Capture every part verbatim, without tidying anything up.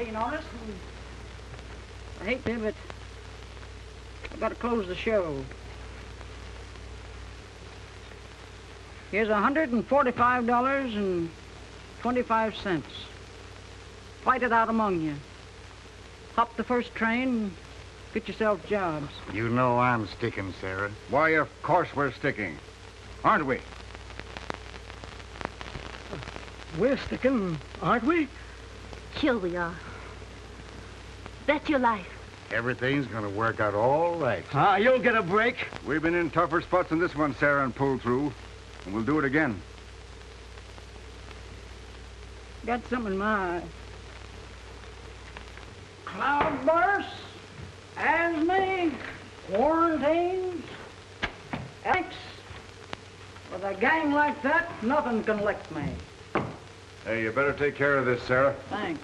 seventeen on us. I hate to, but I've got to close the show. Here's one hundred forty-five dollars and twenty-five cents. Fight it out among you. Hop the first train and get yourself jobs. You know I'm sticking, Sarah. Why, of course we're sticking. Aren't we? We're sticking, aren't we? Sure we are. Bet your life. Everything's gonna work out all right. Ah, you'll get a break. We've been in tougher spots than this one, Sarah, and pulled through. And we'll do it again. Got something in my eye. Cloudbursts, asthma, quarantines, aches. With a gang like that, nothing can lick me. Hey, you better take care of this, Sarah. Thanks.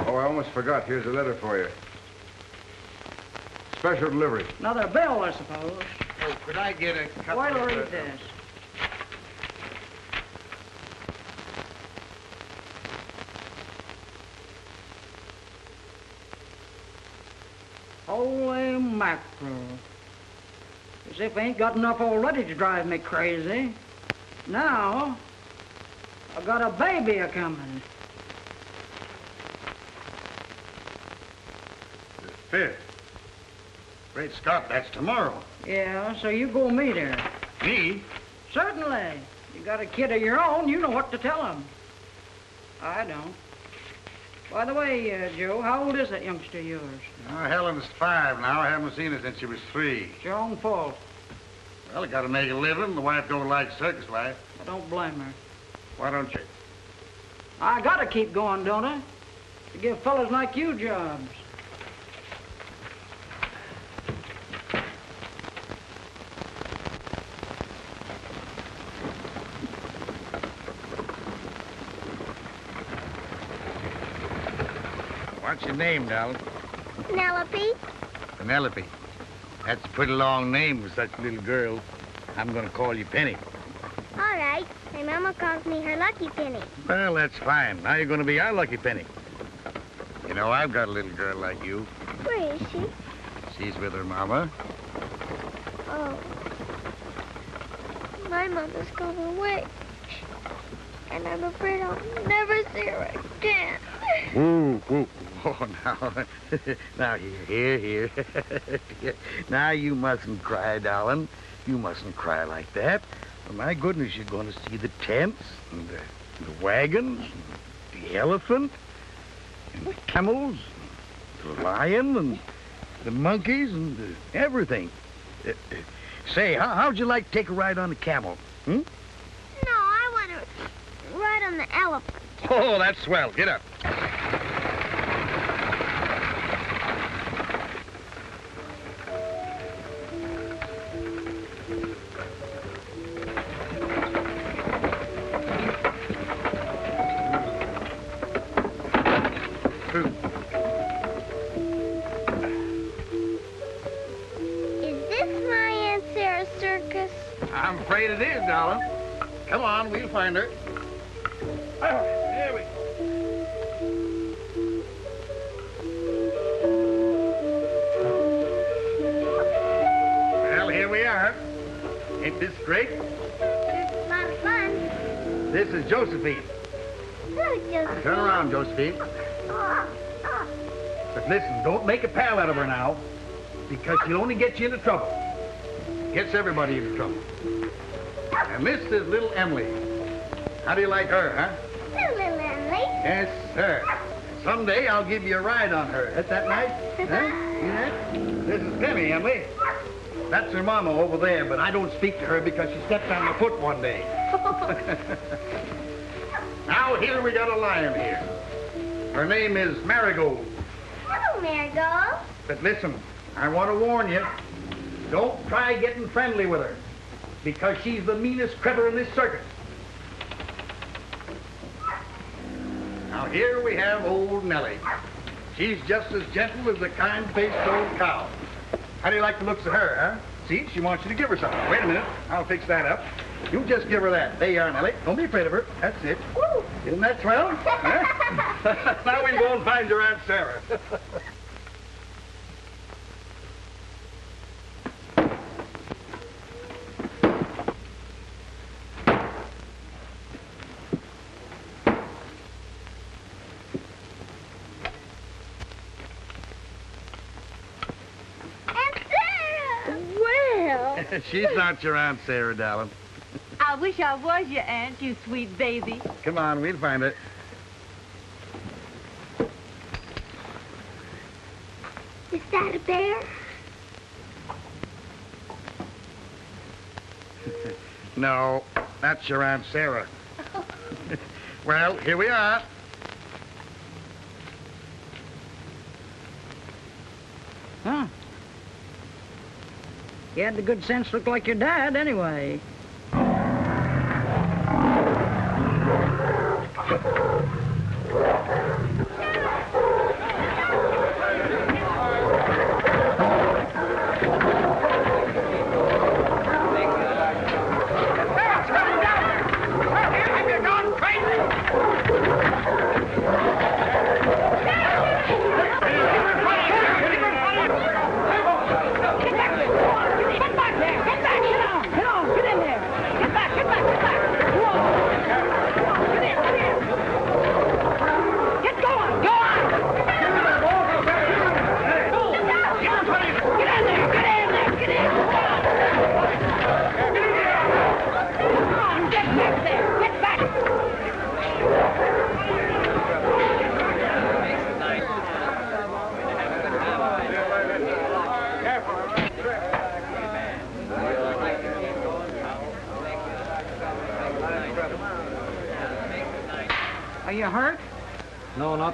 Oh, I almost forgot. Here's a letter for you. Special delivery. Another bill, I suppose. Oh, could I get a couple of... Wait till I read this. Holy mackerel. As if I ain't got enough already to drive me crazy. Now, I got a baby a-coming. The fifth. Great Scott, that's tomorrow. Yeah, so you go meet her. Me? Certainly. You got a kid of your own, you know what to tell him. I don't. By the way, uh, Joe, how old is that youngster of yours? Oh, Helen's five now. I haven't seen her since she was three. It's your own fault. Well, I gotta make a living. The wife don't like circus life. I don't blame her. Why don't you? I gotta keep going, don't I? To give fellas like you jobs. What's your name, darling? Penelope. Penelope. That's a pretty long name for such a little girl. I'm gonna call you Penny. All right. My mama calls me her lucky penny. Well, that's fine. Now you're gonna be our lucky penny. You know, I've got a little girl like you. Where is she? She's with her mama. Oh. My mama's gone away. And I'm afraid I'll never see her again. Woo, woo. Oh, now. Now, here, here, here. Now you mustn't cry, darling. You mustn't cry like that. My goodness, you're going to see the tents, and the, the wagons, and the elephant, and the camels, and the lion, and the monkeys, and the, everything. Uh, uh, say, how, how'd you like to take a ride on a camel? Hmm? No, I want to ride on the elephant. Oh, that's swell. Get up. Come on, we'll find her. Ah, there we go. Well, here we are. Ain't this great? This is a lot of fun. This is Josephine. Look, Josephine. Turn around, Josephine. But listen, don't make a pal out of her now, because she'll only get you into trouble. Gets everybody into trouble. And this is little Emily. How do you like her, huh? Hello, little Emily. Yes, sir. Someday I'll give you a ride on her. Isn't that nice? Huh? Yeah. This is Penny, Emily. That's her mama over there, but I don't speak to her because she stepped on my foot one day. Now here we got a lion here. Her name is Marigold. Hello, Marigold. But listen, I want to warn you. Don't try getting friendly with her. Because she's the meanest critter in this circus. Now here we have old Nellie. She's just as gentle as the kind-faced old cow. How do you like the looks of her, huh? See, she wants you to give her something. Wait a minute, I'll fix that up. You just give her that. There you are, Nellie. Don't be afraid of her. That's it. Woo. Isn't that swell? Huh? Now we can go and find your Aunt Sarah. She's not your Aunt Sarah, darling. I wish I was your aunt, you sweet baby. Come on, we'll find it. Is that a bear? No, that's your Aunt Sarah. Oh. Well, here we are. Huh. You had the good sense to look like your dad, anyway.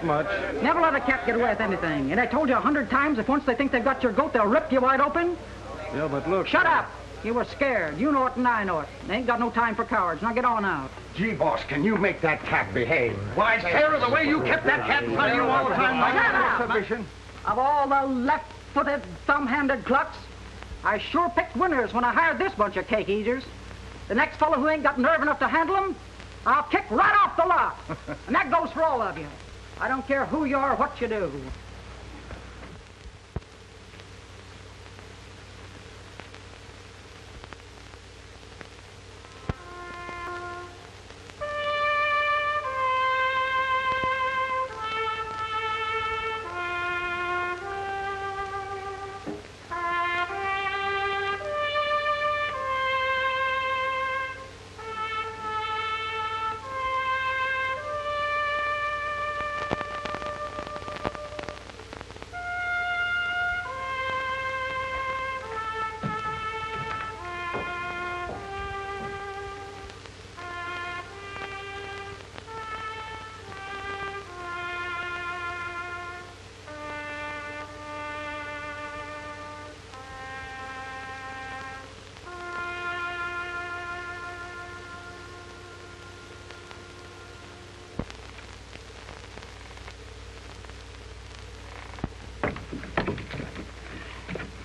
Much. Never let a cat get away with anything. And I told you a hundred times, if once they think they've got your goat, they'll rip you wide open. Yeah, but look... Shut up! You were scared. You know it and I know it. They ain't got no time for cowards. Now get on out. Gee, boss, can you make that cat behave? Why, Sarah, the way you kept that cat in front of you all the time... Like Shut up! Of all the left-footed, thumb-handed clucks, I sure picked winners when I hired this bunch of cake eaters. The next fellow who ain't got nerve enough to handle them, I'll kick right off the lot. And that goes for all of you. I don't care who you are or what you do.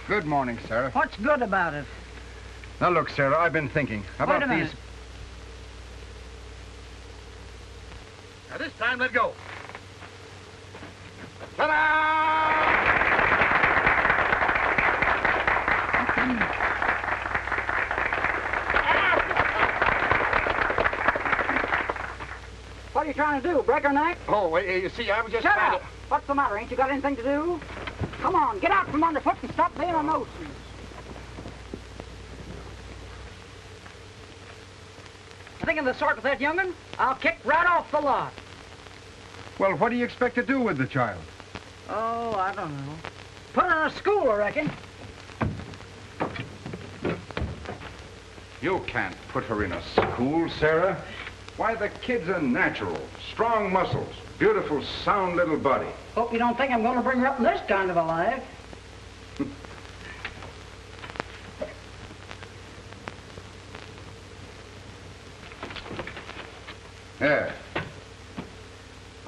Good morning, Sarah. What's good about it? Now look, Sarah, I've been thinking about these... Wait a minute. Now this time, let go. Ta-da! What are you trying to do, break her neck? Oh, you see, I was just... Shut up! To... What's the matter? Ain't you got anything to do? Come on, get out from underfoot and stop being a nuisance. Thinking the sort with that young'un, I'll kick right off the lot. Well, what do you expect to do with the child? Oh, I don't know. Put her in a school, I reckon. You can't put her in a school, Sarah. Why, the kid's a natural, strong muscles, beautiful, sound little body. Hope you don't think I'm going to bring her up in this kind of a life. Yeah.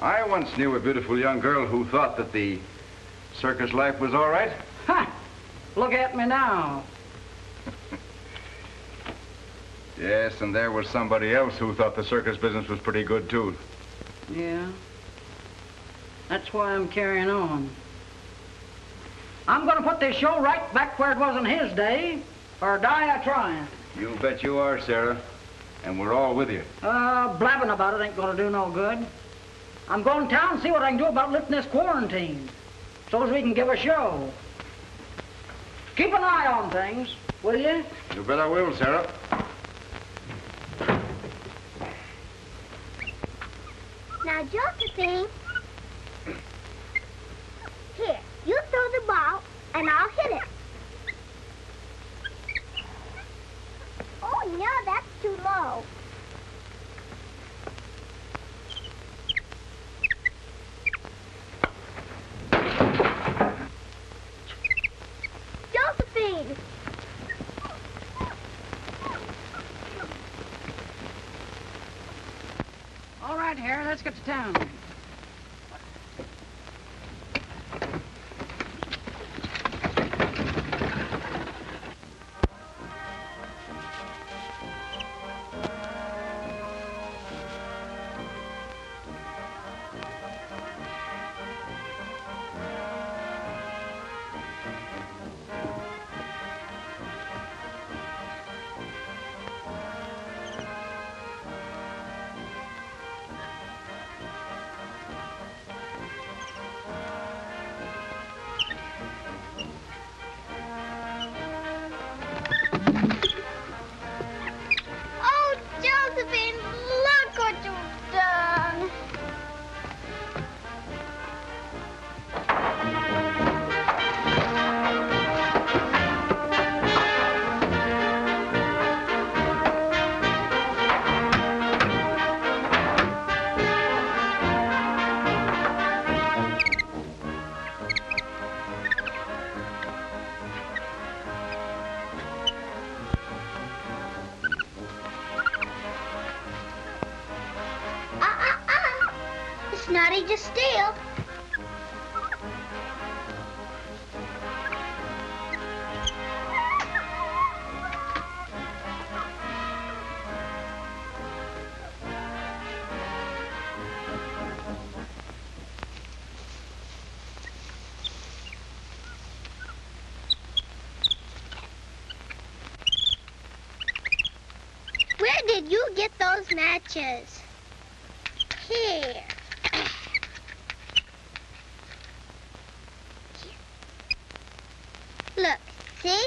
I once knew a beautiful young girl who thought that the circus life was all right. Ha! Huh. Look at me now. Yes, and there was somebody else who thought the circus business was pretty good, too. Yeah. That's why I'm carrying on. I'm going to put this show right back where it was in his day, or die a trying. You bet you are, Sarah. And we're all with you. Uh, blabbing about it ain't going to do no good. I'm going to town and see what I can do about lifting this quarantine, so as we can give a show. Keep an eye on things, will you? You bet I will, Sarah. Now, Josephine, here, you throw the ball, and I'll hit it. Oh, no, that's too low. Josephine! All right, Harry, let's get to town. You get those matches. Here. Look, see?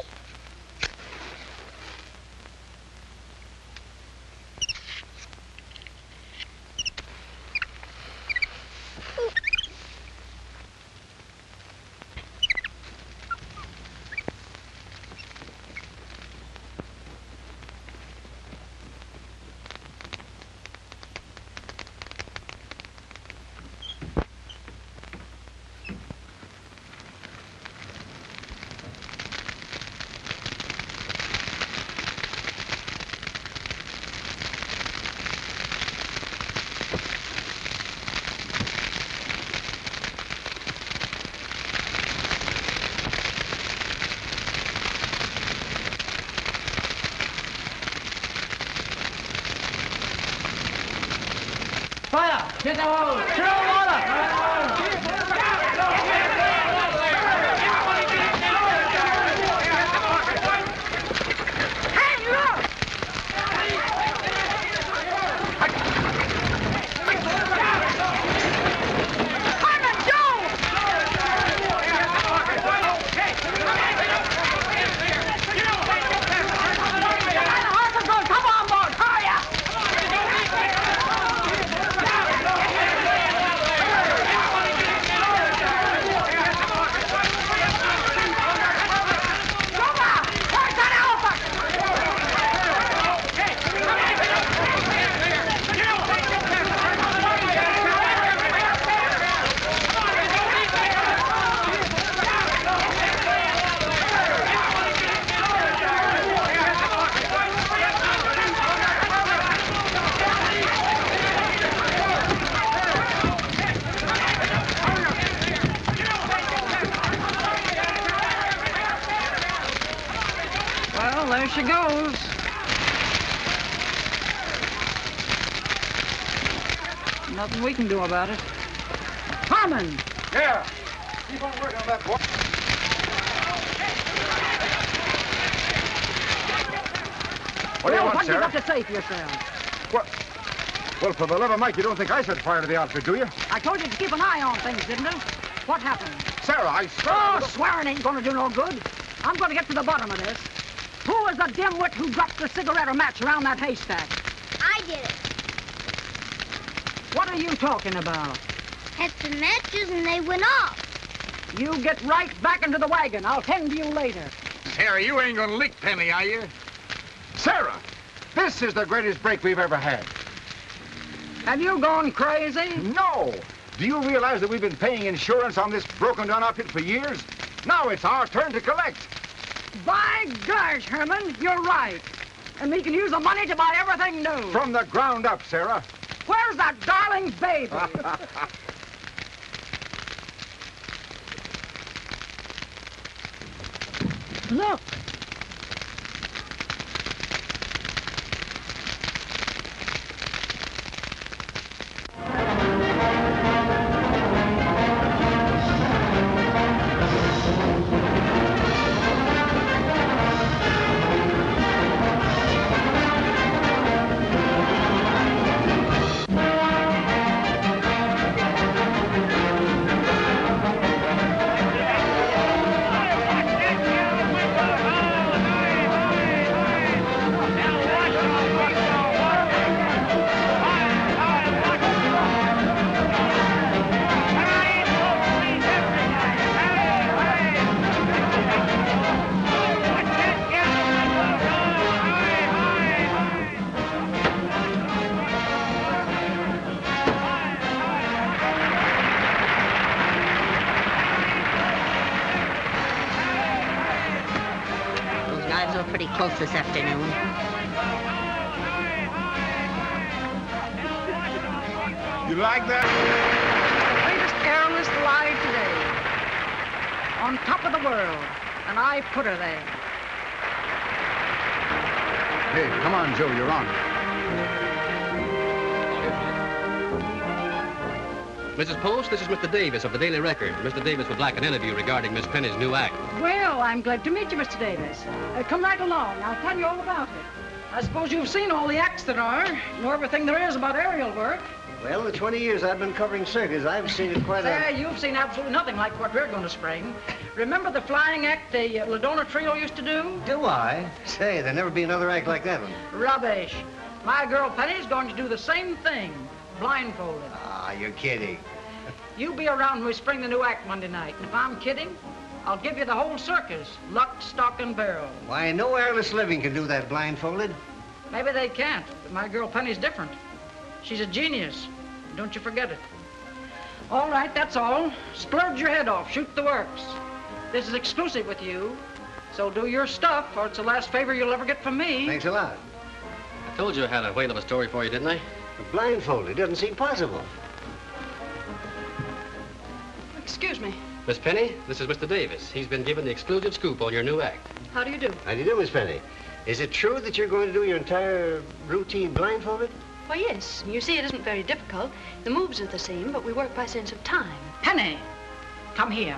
Get the hose! Throw water! Nothing we can do about it. Harmon! Yeah! Keep on working on that, boy. What do you want, Sarah? What do you got to say for yourself? What? Well, for the love of Mike, you don't think I set fire to the outfit, do you? I told you to keep an eye on things, didn't I? What happened? Sarah, I swear... Oh, the... swearing ain't gonna do no good. I'm gonna get to the bottom of this. Who was the dimwit who dropped the cigarette or match around that haystack? I did it. What are you talking about? Had some matches and they went off. You get right back into the wagon. I'll tend to you later. Sarah, you ain't gonna lick Penny, are you? Sarah, this is the greatest break we've ever had. Have you gone crazy? No. Do you realize that we've been paying insurance on this broken-down outfit for years? Now it's our turn to collect. By gosh, Herman, you're right. And we can use the money to buy everything new. From the ground up, Sarah. Where's that darling baby? Look. This afternoon. You like that? Greatest airless alive today. On top of the world. And I put her there. Hey, come on, Joe, you're on. Missus Post, this is Mister Davis of the Daily Record. Mister Davis would like an interview regarding Miss Penny's new act. Well, I'm glad to meet you, Mister Davis. Uh, come right along. I'll tell you all about it. I suppose you've seen all the acts that are, know everything there is about aerial work. Well, the twenty years I've been covering circus, I've seen it quite a... Uh, you've seen absolutely nothing like what we're going to spring. Remember the flying act the uh, Ladonna Trio used to do? Do I? Say, there'll never be another act like that one. Rubbish. My girl Penny's going to do the same thing, blindfolded. Ah, you're kidding. You be around when we spring the new act Monday night, and if I'm kidding, I'll give you the whole circus, luck, stock, and barrel. Why, no airless living can do that blindfolded. Maybe they can't, but my girl Penny's different. She's a genius. Don't you forget it. All right, that's all. Splurge your head off. Shoot the works. This is exclusive with you, so do your stuff, or it's the last favor you'll ever get from me. Thanks a lot. I told you I had a whale of a story for you, didn't I? Blindfolded doesn't seem possible. Excuse me. Miss Penny, this is Mister Davis. He's been given the exclusive scoop on your new act. How do you do? How do you do, Miss Penny? Is it true that you're going to do your entire routine blindfolded? Why, yes. You see, it isn't very difficult. The moves are the same, but we work by sense of time. Penny, come here.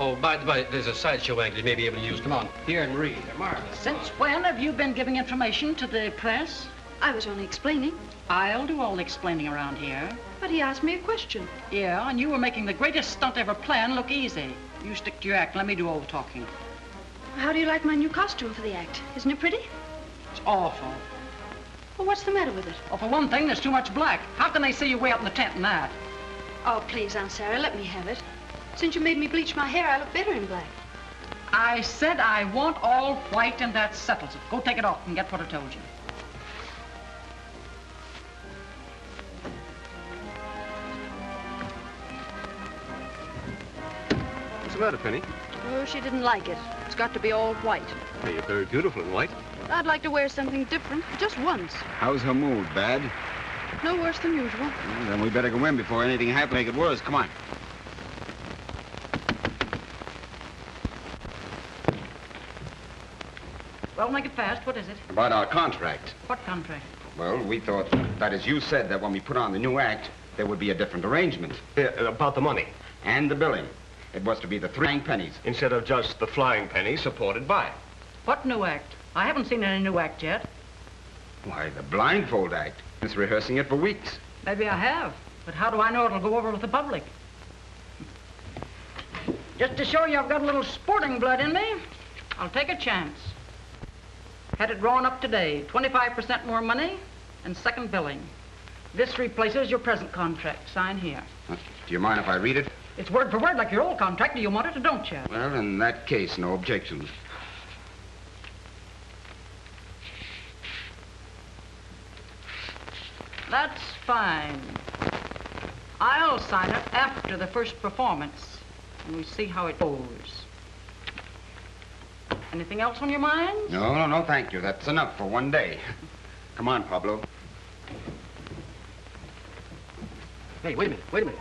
Oh, by the way, there's a sideshow act you may be able to use. Come on, here and read. They're marvelous. Since when have you been giving information to the press? I was only explaining. I'll do all the explaining around here. But he asked me a question. Yeah, and you were making the greatest stunt ever planned look easy. You stick to your act. Let me do all the talking. How do you like my new costume for the act? Isn't it pretty? It's awful. Well, what's the matter with it? Oh, for one thing, there's too much black. How can they see you way up in the tent in that? Oh, please, Aunt Sarah, let me have it. Since you made me bleach my hair, I look better in black. I said I want all white, and that settles it. Go take it off and get what I told you. What's the matter, Penny? Oh, she didn't like it. It's got to be all white. Hey, you're very beautiful in white. I'd like to wear something different, just once. How's her mood? Bad? No worse than usual. Well, then we better go in before anything happens. Make it worse. Come on. Well, make it fast. What is it? About our contract. What contract? Well, we thought, that is, you said that when we put on the new act, there would be a different arrangement. Uh, about the money. And the billing. It was to be the flying pennies. Instead of just the flying penny supported by. What new act? I haven't seen any new act yet. Why, the blindfold act. It's rehearsing it for weeks. Maybe I have, but how do I know it'll go over with the public? Just to show you I've got a little sporting blood in me, I'll take a chance. Had it drawn up today, twenty-five percent more money and second billing. This replaces your present contract. Sign here. Do you mind if I read it? It's word for word like your old contract. Do you want it or don't you? Well, in that case, no objections. That's fine. I'll sign it after the first performance, and we see how it goes. Anything else on your mind? No, no, no, thank you. That's enough for one day. Come on, Pablo. Hey, wait a minute, wait a minute.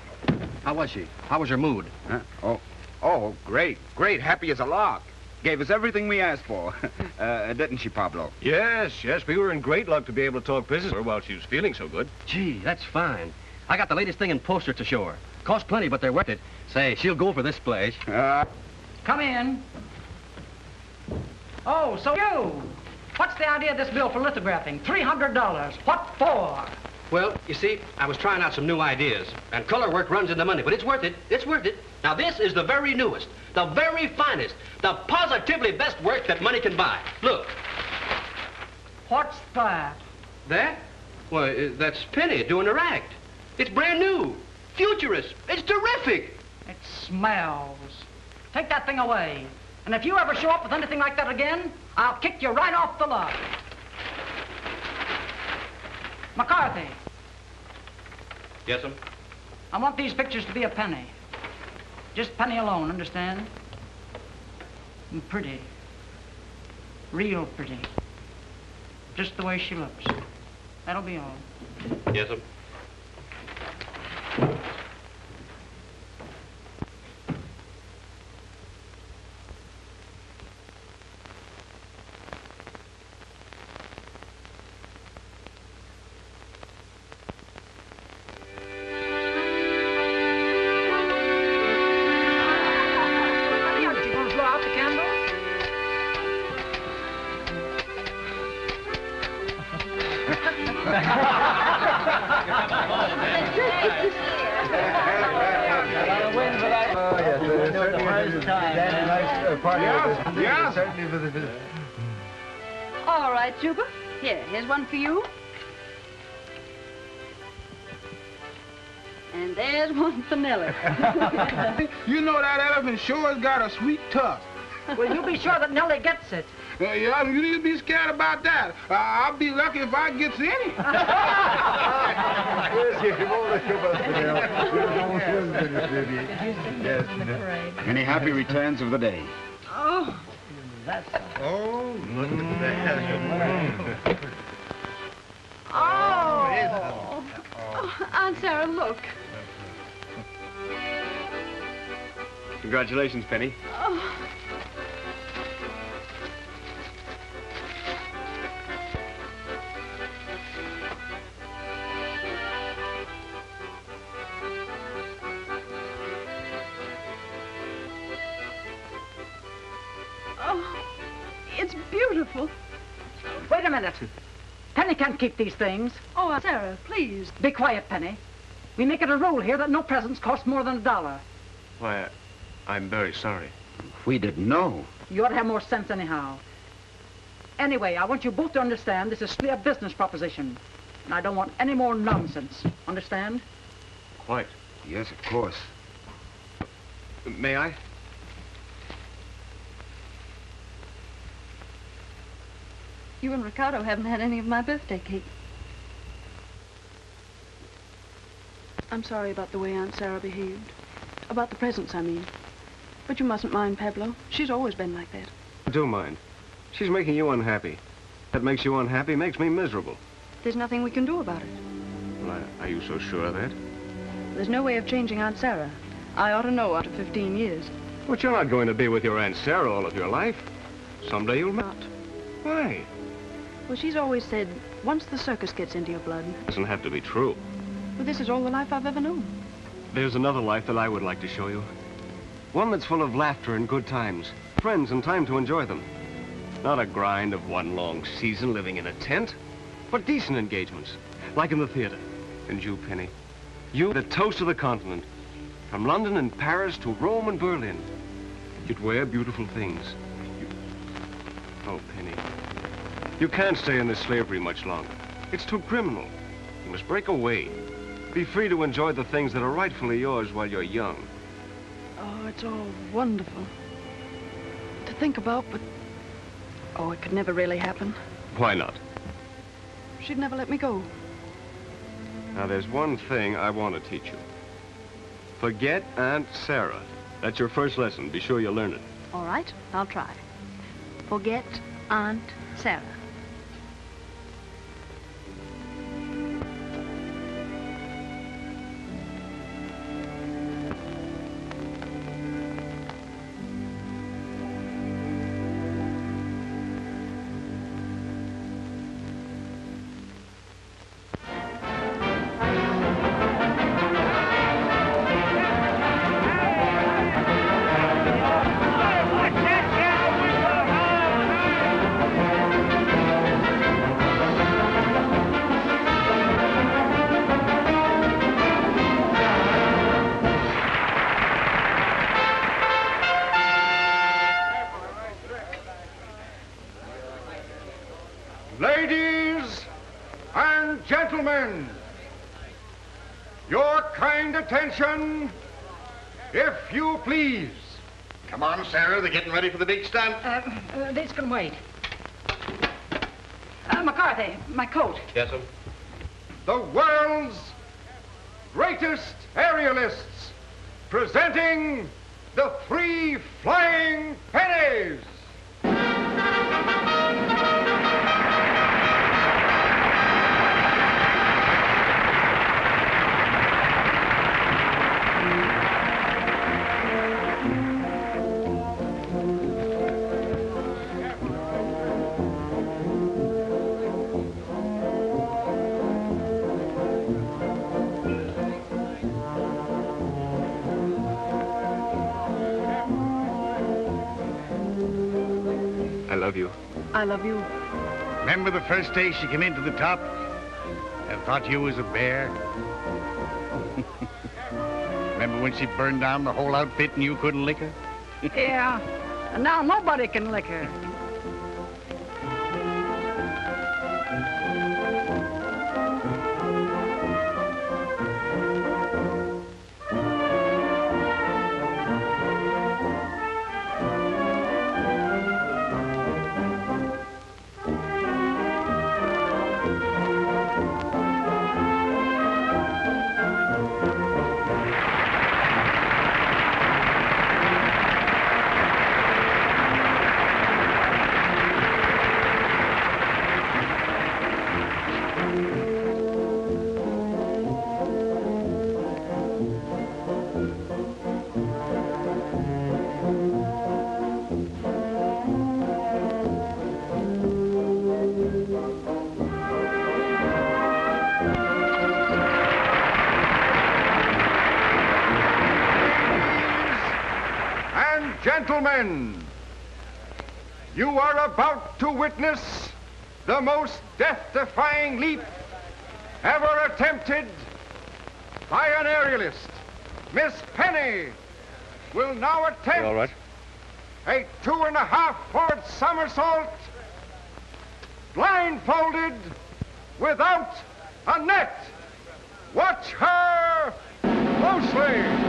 How was she? How was her mood? Huh? Oh, oh, great, great, happy as a lark. Gave us everything we asked for, uh, didn't she, Pablo? Yes, yes, we were in great luck to be able to talk business with her while she was feeling so good. Gee, that's fine. I got the latest thing in posters to show her. Cost plenty, but they're worth it. Say, she'll go for this place. Uh. Come in. Oh, so you. What's the idea of this bill for lithographing? three hundred dollars. What for? Well, you see, I was trying out some new ideas, and color work runs into money, but it's worth it. It's worth it. Now, this is the very newest, the very finest, the positively best work that money can buy. Look. What's that? That? Well, that's Penny doing her act. It's brand new, futurist. It's terrific. It smells. Take that thing away. And if you ever show up with anything like that again, I'll kick you right off the lot. McCarthy. Yes, sir? I want these pictures to be a penny. Just penny alone, understand? And pretty. Real pretty. Just the way she looks. That'll be all. Yes, sir? You know that elephant sure has got a sweet tusk. Well, you be sure that Nellie gets it. Uh, yeah, you need to be scared about that. Uh, I'll be lucky if I gets any. Any happy returns of the day? Oh, that's... Oh, look at that. Oh. Oh. Oh, Aunt Sarah, look. Congratulations, Penny. Oh. Oh, it's beautiful. Wait a minute. Penny can't keep these things. Oh, Sarah, please. Be quiet, Penny. We make it a rule here that no presents cost more than a dollar. Why, uh, I'm very sorry. We didn't know. You ought to have more sense anyhow. Anyway, I want you both to understand this is a business proposition. And I don't want any more nonsense. Understand? Quite. Yes, of course. May I? You and Ricardo haven't had any of my birthday cake. I'm sorry about the way Aunt Sarah behaved. About the presents, I mean. But you mustn't mind, Pablo. She's always been like that. I do mind. She's making you unhappy. That makes you unhappy, makes me miserable. There's nothing we can do about it. Well, I, are you so sure of that? There's no way of changing Aunt Sarah. I ought to know after fifteen years. But you're not going to be with your Aunt Sarah all of your life. Someday you'll not. Why? Well, she's always said Once the circus gets into your blood. It doesn't have to be true. Well, this is all the life I've ever known. There's another life that I would like to show you. One that's full of laughter and good times. Friends and time to enjoy them. Not a grind of one long season living in a tent, but decent engagements. Like in the theater. And you, Penny. You, the toast of the continent. From London and Paris to Rome and Berlin. You'd wear beautiful things. You... Oh, Penny. You can't stay in this slavery much longer. It's too criminal. You must break away. Be free to enjoy the things that are rightfully yours while you're young. Oh, it's all wonderful to think about, but... Oh, it could never really happen. Why not? She'd never let me go. Now, there's one thing I want to teach you. Forget Aunt Sarah. That's your first lesson. Be sure you learn it. All right, I'll try. Forget Aunt Sarah. Attention, if you please. Come on, Sarah, they're getting ready for the big stunt. Uh, uh, this can wait. Uh, McCarthy, my coat. Yes, sir. The world's greatest aerialists presenting the three flying pennies. I love you. Remember the first day she came into the top and thought you was a bear? Remember when she burned down the whole outfit and you couldn't lick her? Yeah, and now nobody can lick her. Gentlemen, you are about to witness the most death-defying leap ever attempted by an aerialist. Miss Penny will now attempt all right. a two-and-a-half-forward somersault, blindfolded, without a net. Watch her closely.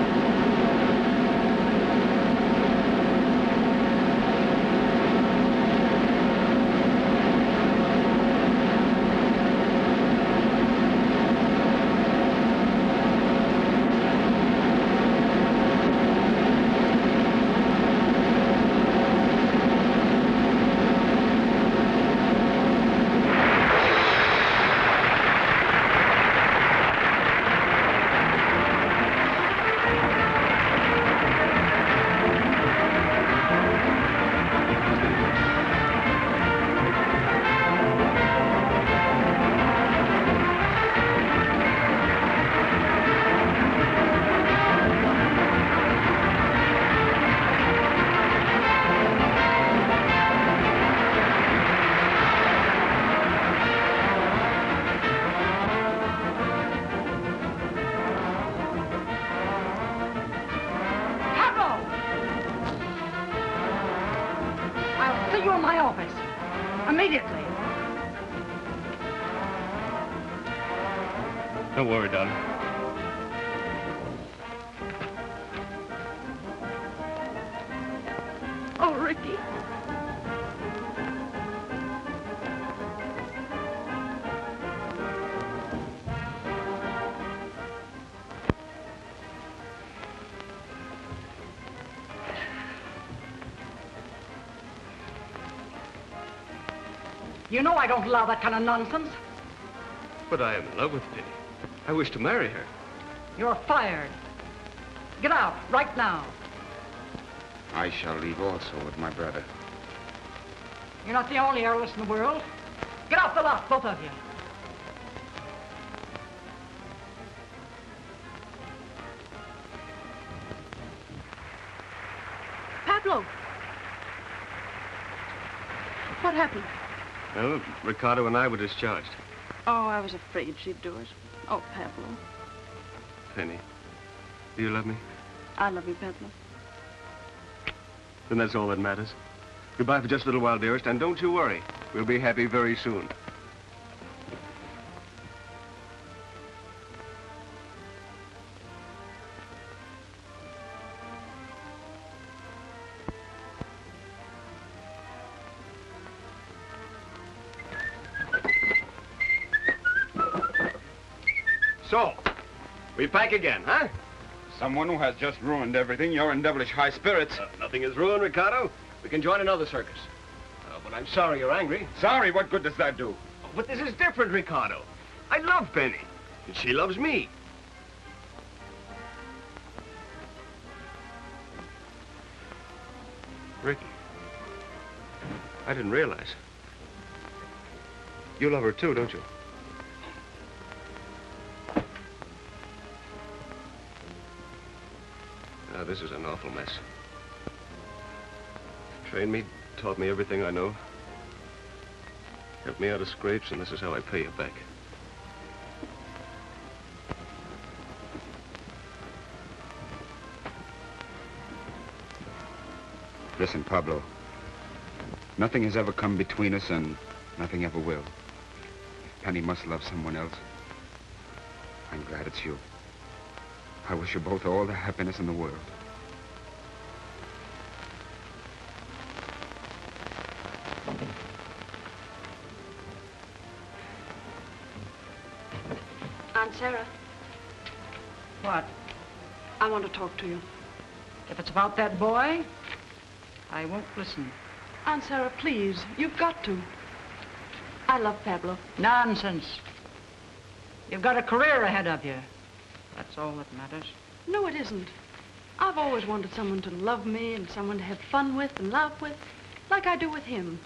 of you in my office. Immediately. Don't worry, darling. Oh, Ricky. You know I don't allow that kind of nonsense. But I am in love with Penny. I wish to marry her. You're fired. Get out, right now. I shall leave also with my brother. You're not the only airless in the world. Get off the lot, both of you. Pablo. What happened? Well, Ricardo and I were discharged. Oh, I was afraid she'd do it. Oh, Pablo. Penny, do you love me? I love you, Pablo. Then that's all that matters. Goodbye for just a little while, dearest, and don't you worry. We'll be happy very soon. So, we pack again, huh? Someone who has just ruined everything. You're in devilish high spirits. Uh, nothing is ruined, Ricardo. We can join another circus. Uh, but I'm sorry you're angry. Sorry? What good does that do? Oh, but this is different, Ricardo. I love Penny, and she loves me. Ricky, I didn't realize. You love her too, don't you? Now, this is an awful mess. Trained me, taught me everything I know. Helped me out of scrapes, and this is how I pay you back. Listen, Pablo. Nothing has ever come between us, and nothing ever will. Penny must love someone else. I'm glad it's you. I wish you both all the happiness in the world. Aunt Sarah. What? I want to talk to you. If it's about that boy, I won't listen. Aunt Sarah, please, you've got to. I love Pablo. Nonsense. You've got a career ahead of you. That's all that matters. No, it isn't. I've always wanted someone to love me and someone to have fun with and laugh with, like I do with him.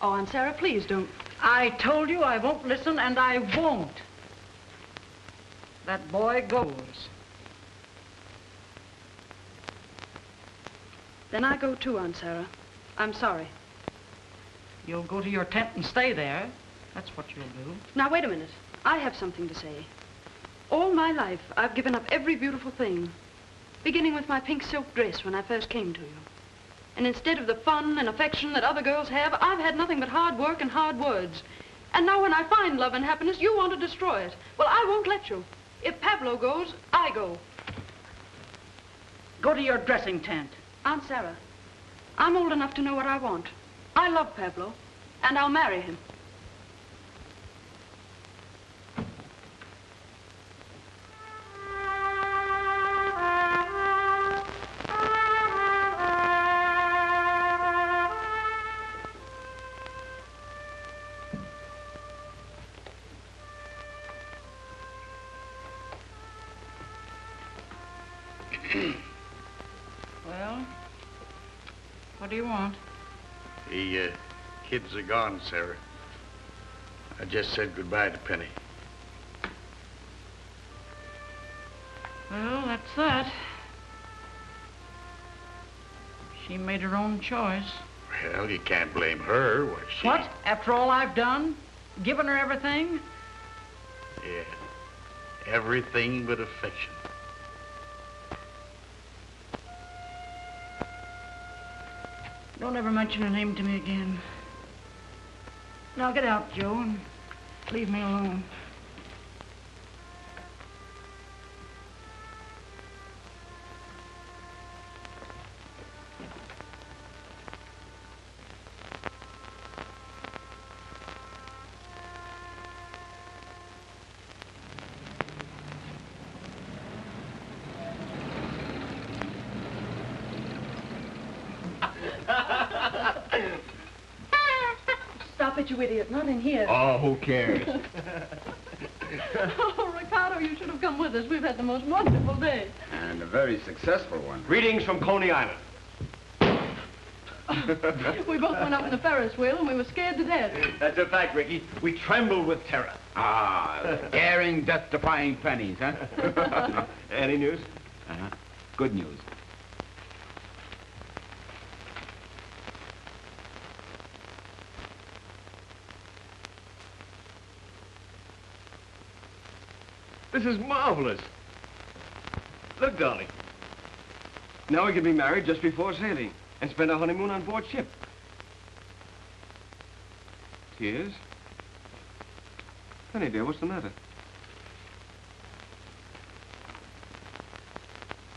Oh, Aunt Sarah, please don't. I told you I won't listen, and I won't. That boy goes. Then I go too, Aunt Sarah. I'm sorry. You'll go to your tent and stay there. That's what you'll do. Now, wait a minute. I have something to say. All my life, I've given up every beautiful thing, beginning with my pink silk dress when I first came to you. And instead of the fun and affection that other girls have, I've had nothing but hard work and hard words. And now when I find love and happiness, you want to destroy it. Well, I won't let you. If Pablo goes, I go. Go to your dressing tent. Aunt Sarah, I'm old enough to know what I want. I love Pablo, and I'll marry him. Well, what do you want? The uh, kids are gone, Sarah. I just said goodbye to Penny. Well, that's that. She made her own choice. Well, you can't blame her. Why, she... What? After all I've done? Given her everything? Yeah. Everything but affection. Don't ever mention her name to me again. Now get out, Joe, and leave me alone. You idiot, not in here. Oh, who cares? Oh, Ricardo, you should have come with us. We've had the most wonderful day. And a very successful one. Greetings from Coney Island. We both went up in the Ferris wheel and we were scared to death. That's a fact, Ricky. We trembled with terror. Ah, the daring, death-defying pennies, huh? Any news? Uh-huh. Good news. This is marvelous. Look, darling. Now we can be married just before sailing and spend our honeymoon on board ship. Tears? Penny, dear, what's the matter?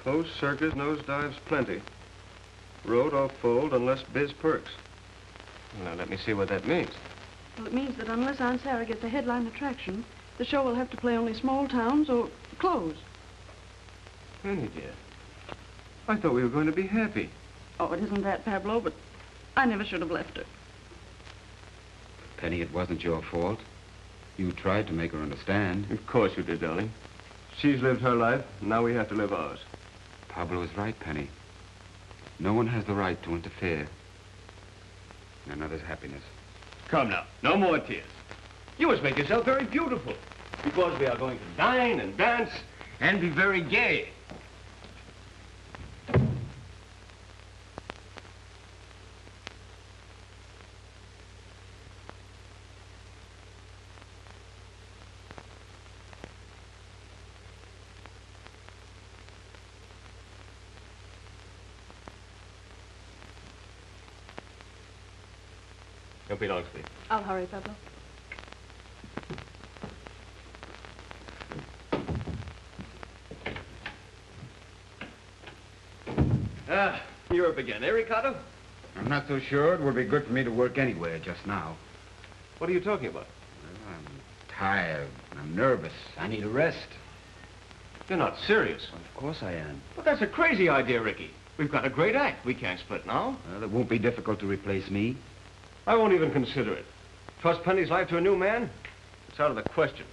Post, circus, nosedives, plenty. Road or fold unless biz perks. Now, let me see what that means. Well, it means that unless Aunt Sarah gets a headline attraction, the show will have to play only small towns or close. Penny, dear, I thought we were going to be happy. Oh, it isn't that, Pablo, but I never should have left her. Penny, it wasn't your fault. You tried to make her understand. Of course you did, darling. She's lived her life, now we have to live ours. Pablo is right, Penny. No one has the right to interfere in another's happiness. Come now, no more tears. You must make yourself very beautiful, because we are going to dine and dance and be very gay. Don't be long, sweet. I'll hurry, Pablo. Ah, Europe again, eh, Ricardo? I'm not so sure. It would be good for me to work anywhere just now. What are you talking about? Well, I'm tired. I'm nervous. I need a rest. You're not serious. Well, of course I am. But that's a crazy idea, Ricky. We've got a great act. We can't split now. Well, it won't be difficult to replace me. I won't even consider it. Trust Penny's life to a new man? It's out of the question.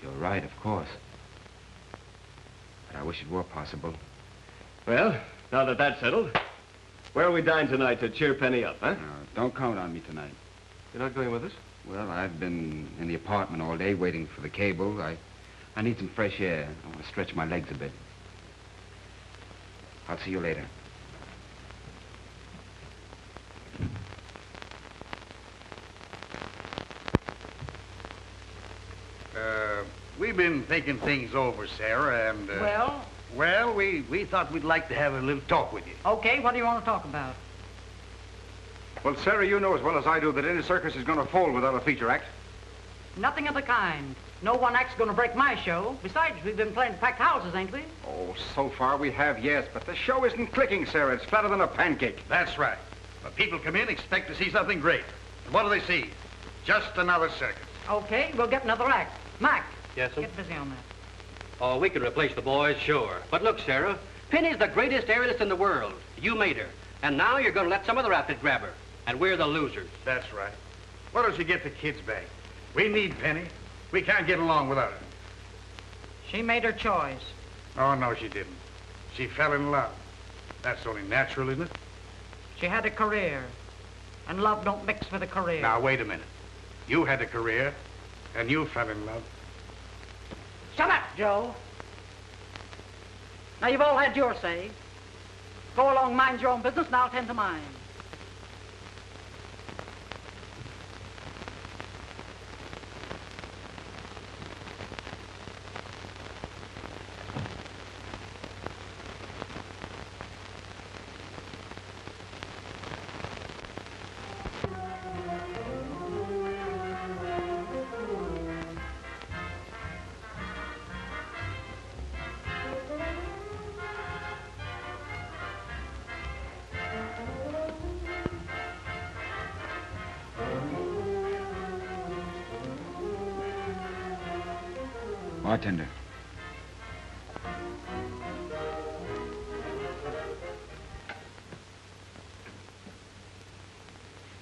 You're right, of course. But I wish it were possible. Well, now that that's settled, where will we dine tonight to cheer Penny up, huh? No, don't count on me tonight. You're not going with us? Well, I've been in the apartment all day waiting for the cable. I, I need some fresh air. I want to stretch my legs a bit. I'll see you later. Uh, we've been thinking things over, Sarah, and... Uh... Well? Well, we, we thought we'd like to have a little talk with you. Okay, what do you want to talk about? Well, Sarah, you know as well as I do that any circus is going to fold without a feature act. Nothing of the kind. No one act's going to break my show. Besides, we've been playing packed houses, ain't we? Oh, so far we have, yes, but the show isn't clicking, Sarah. It's flatter than a pancake. That's right. But people come in, expect to see something great. And what do they see? Just another circus. Okay, we'll get another act. Mac. Yes, sir? Get busy on that. Oh, we can replace the boys, sure. But look, Sarah, Penny's the greatest aerialist in the world. You made her. And now you're going to let some other outfit grab her. And we're the losers. That's right. Why don't you get the kids back? We need Penny. We can't get along without her. She made her choice. Oh, no, she didn't. She fell in love. That's only natural, isn't it? She had a career. And love don't mix with a career. Now, wait a minute. You had a career, and you fell in love. Shut up, Joe. Now, you've all had your say. Go along, mind your own business, and I'll tend to mine. Bartender.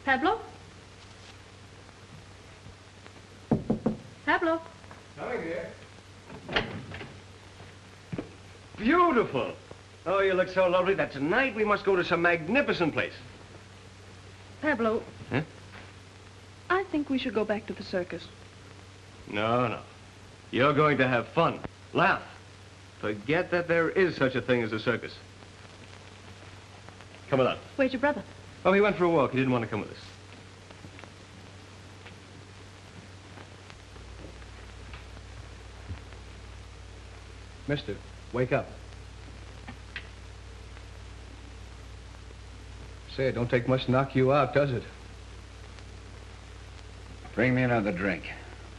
Pablo? Pablo? Coming here. Beautiful. Oh, you look so lovely that tonight we must go to some magnificent place. Pablo. Huh? I think we should go back to the circus. No, no. You're going to have fun. Laugh. Forget that there is such a thing as a circus. Come along. Where's your brother? Oh, he went for a walk. He didn't want to come with us. Mister, wake up. Say, it don't take much to knock you out, does it? Bring me another drink.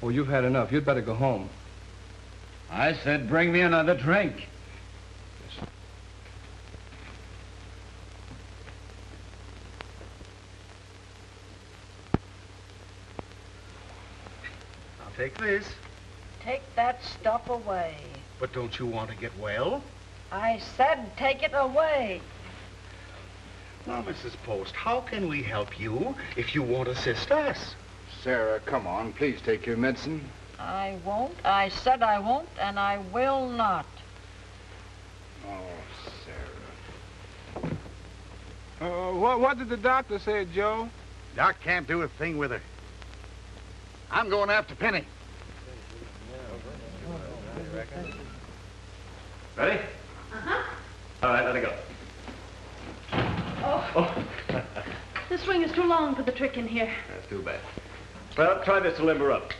Oh, you've had enough. You'd better go home. I said bring me another drink. Yes. I'll take this. Take that stuff away. But don't you want to get well? I said take it away. Now, Missus Post, how can we help you if you won't assist us? Sarah, come on, please take your medicine. I won't. I said I won't, and I will not. Oh, Sarah. Uh, what, what did the doctor say, Joe? Doc can't do a thing with her. I'm going after Penny. Ready? Uh-huh. All right, let it go. Oh. Oh. This swing is too long for the trick in here. That's too bad. Well, try this to limber up.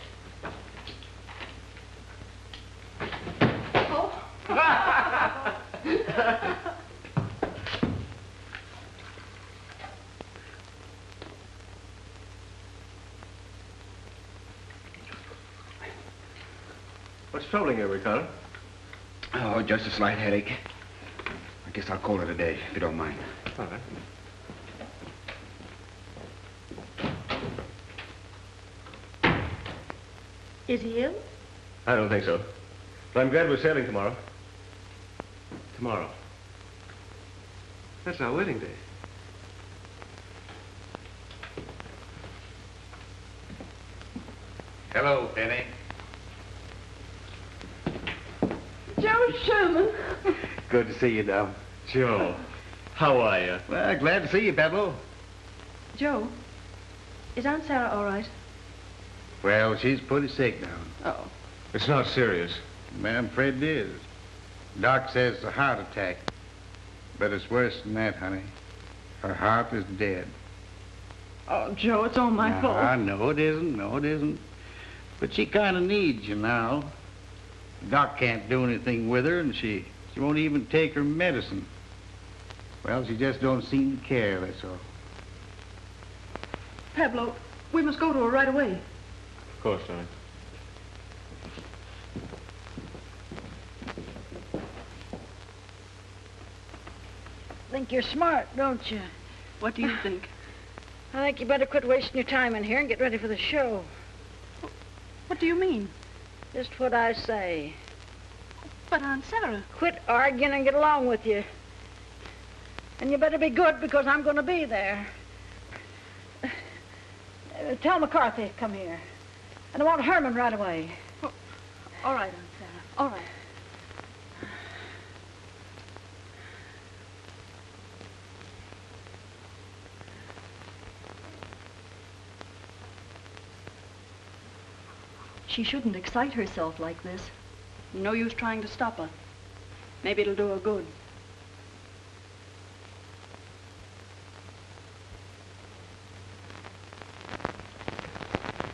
Oh. What's troubling you, Ricardo? Oh, just a slight headache. I guess I'll call it a day, if you don't mind. All right. Is he ill? I don't think so. But I'm glad we're sailing tomorrow. Tomorrow. That's our wedding day. Hello, Penny. Joe Sherman. Good to see you, Dom. Joe, how are you? Well, glad to see you, Pablo. Joe, is Aunt Sarah all right? Well, she's pretty sick now. Oh. It's not serious. I'm afraid it is. Doc says it's a heart attack. But it's worse than that, honey. Her heart is dead. Oh, Joe, it's all my now, fault. I know it isn't. No, it isn't. But she kind of needs you now. Doc can't do anything with her, and she, she won't even take her medicine. Well, she just don't seem to care, that's all. Pablo, we must go to her right away. Of course, Sonny. Think you're smart, don't you? What do you think? I think you better quit wasting your time in here and get ready for the show. What do you mean? Just what I say. But Aunt Sarah... Quit arguing and get along with you. And you better be good, because I'm going to be there. Uh, tell McCarthy to come here. And I want Herman right away. Oh. All right, Aunt Sarah. All right. She shouldn't excite herself like this. No use trying to stop her. Maybe it'll do her good.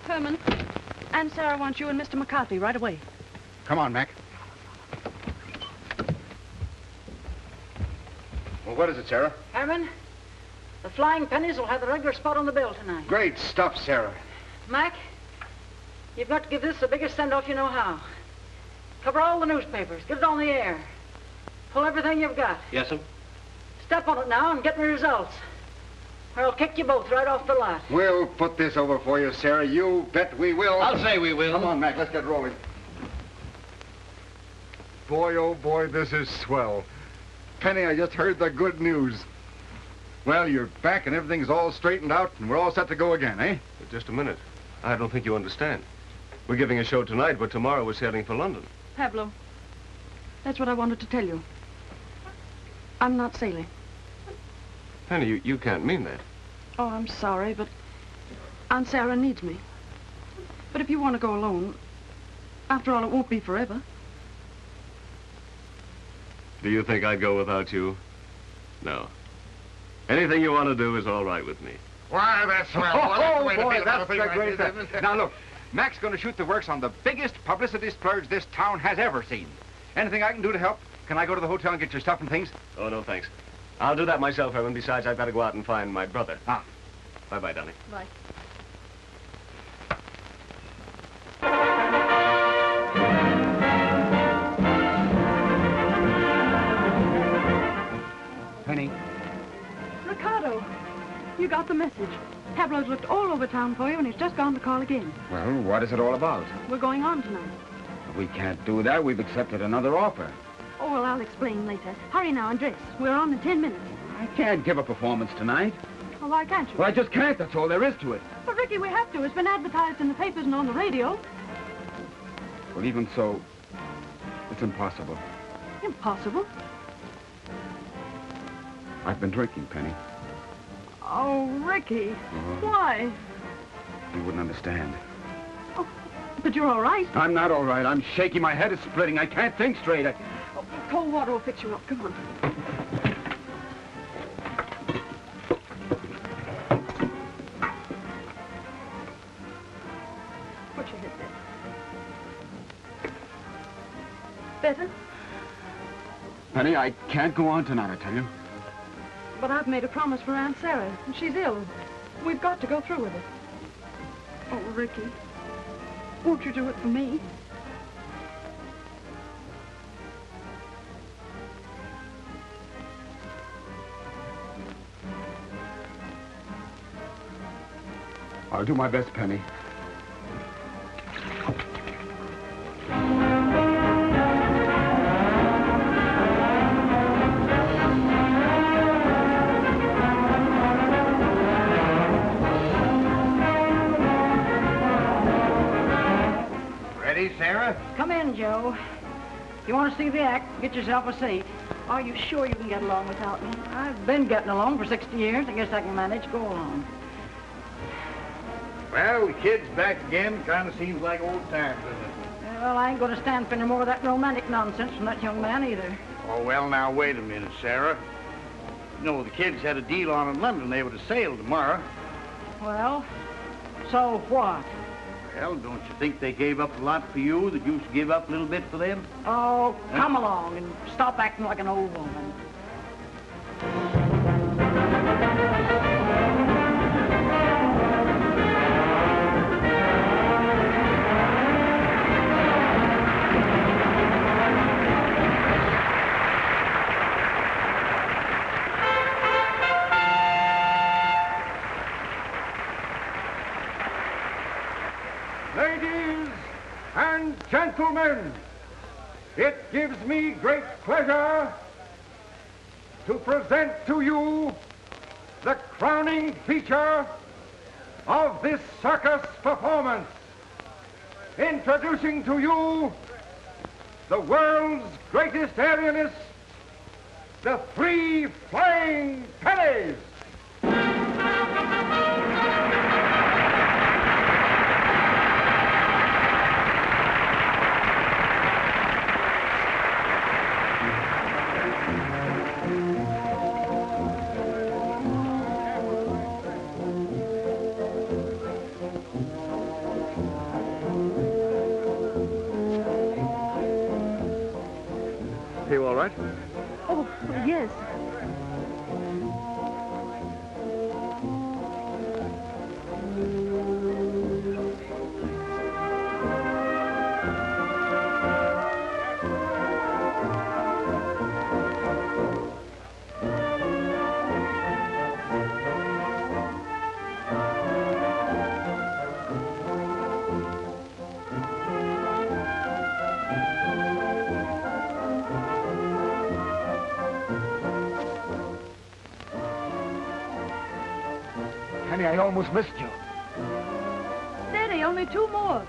Herman. Aunt Sarah wants you and Mister McCarthy right away. Come on, Mac. Well, what is it, Sarah? Herman, the Flying Pennies will have the regular spot on the bill tonight. Great stuff, Sarah. Mac, you've got to give this the biggest send-off you know how. Cover all the newspapers. Get it on the air. Pull everything you've got. Yes, sir. Step on it now and get me results. I'll kick you both right off the lot. We'll put this over for you, Sarah. You bet we will. I'll say we will. Come on, Mac. Let's get rolling. Boy, oh boy, this is swell. Penny, I just heard the good news. Well, you're back and everything's all straightened out and we're all set to go again, eh? But just a minute. I don't think you understand. We're giving a show tonight, but tomorrow we're sailing for London. Pablo, that's what I wanted to tell you. I'm not sailing. Penny, you, you can't mean that. Oh, I'm sorry, but Aunt Sarah needs me. But if you want to go alone, after all, it won't be forever. Do you think I'd go without you? No. Anything you want to do is all right with me. Why, that's swell. Oh, well, oh, oh boy, that's a great thing. Now, look, Mac's going to shoot the works on the biggest publicity splurge this town has ever seen. Anything I can do to help? Can I go to the hotel and get your stuff and things? Oh, no, thanks. I'll do that myself, Evan. Besides, I've got to go out and find my brother. Ah. Bye-bye, Donnie. Bye. Penny. Ricardo, you got the message. Pablo's looked all over town for you, and he's just gone to call again. Well, what is it all about? We're going on tonight. We can't do that. We've accepted another offer. Oh, well, I'll explain later. Hurry now and dress. We're on in ten minutes. I can't give a performance tonight. Well, why can't you? Well, I just can't. That's all there is to it. But, Ricky, we have to. It's been advertised in the papers and on the radio. Well, even so, it's impossible. Impossible? I've been drinking, Penny. Oh, Ricky. Uh-huh. Why? You wouldn't understand. Oh, but you're all right. I'm not all right. I'm shaking. My head is splitting. I can't think straight. I... Cold water will fix you up. Come on. Put your head there. Better? Penny, I can't go on tonight, I tell you. But I've made a promise for Aunt Sarah, and she's ill. We've got to go through with it. Oh, Ricky, won't you do it for me? I'll do my best, Penny. Ready, Sarah? Come in, Joe. If you want to see the act, get yourself a seat. Are you sure you can get along without me? I've been getting along for sixty years. I guess I can manage. Go along. Well, the kid's back again. Kind of seems like old times, doesn't it? Well, I ain't going to stand for any more of that romantic nonsense from that young man, either. Oh, well, now, wait a minute, Sarah. You know, the kid's had a deal on in London. They were to sail tomorrow. Well, so what? Well, don't you think they gave up a lot for you that you should give up a little bit for them? Oh, come huh? along and stop acting like an old woman. Gentlemen, it gives me great pleasure to present to you the crowning feature of this circus performance. Introducing to you the world's greatest aerialists, the Three Flying Pennies. Oh, yes. Annie, I almost missed you. Steady, only two more.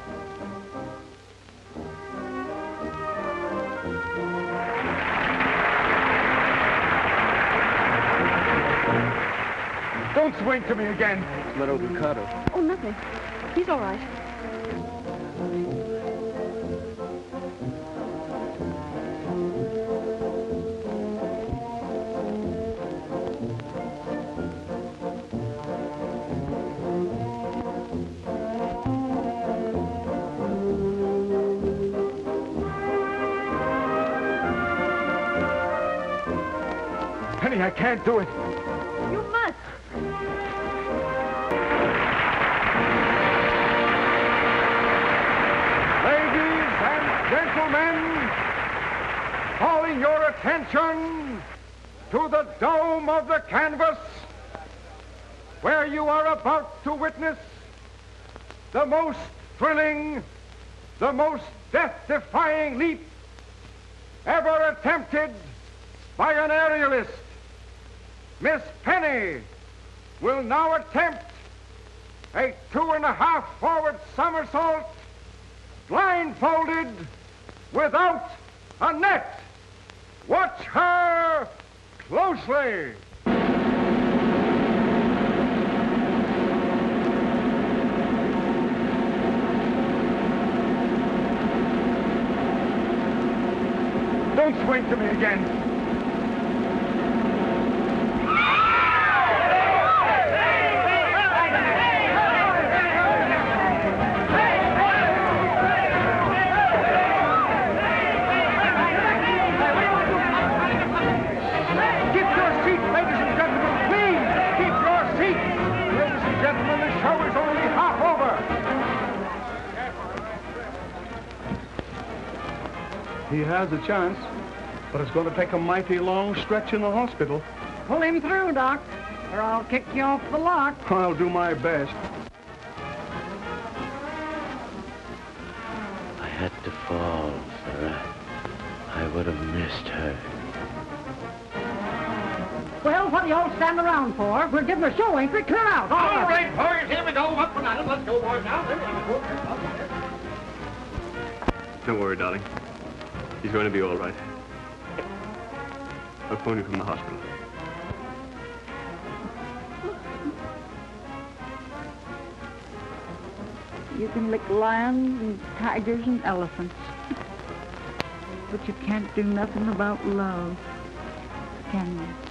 Don't swing to me again. Let Oden cut her. Oh, nothing. He's all right. Penny, I can't do it. You must. Ladies and gentlemen, calling your attention to the dome of the canvas, where you are about to witness the most thrilling, the most death-defying leap ever attempted by an aerialist. Miss Penny will now attempt a two and a half forward somersault, blindfolded, without a net. Watch her closely. Don't swing to me again. He has a chance, but it's going to take a mighty long stretch in the hospital. Pull him through, Doc, or I'll kick you off the lock. I'll do my best. I had to fall, Sarah. I would have missed her. Well, what do you all stand around for? We're giving a show, ain't we? Clear out. All, all right, boys, here we go. Up and out. Let's go, boys, now. Don't worry, darling. He's going to be all right. I'll phone you from the hospital. You can lick lions and tigers and elephants, but you can't do nothing about love, can you?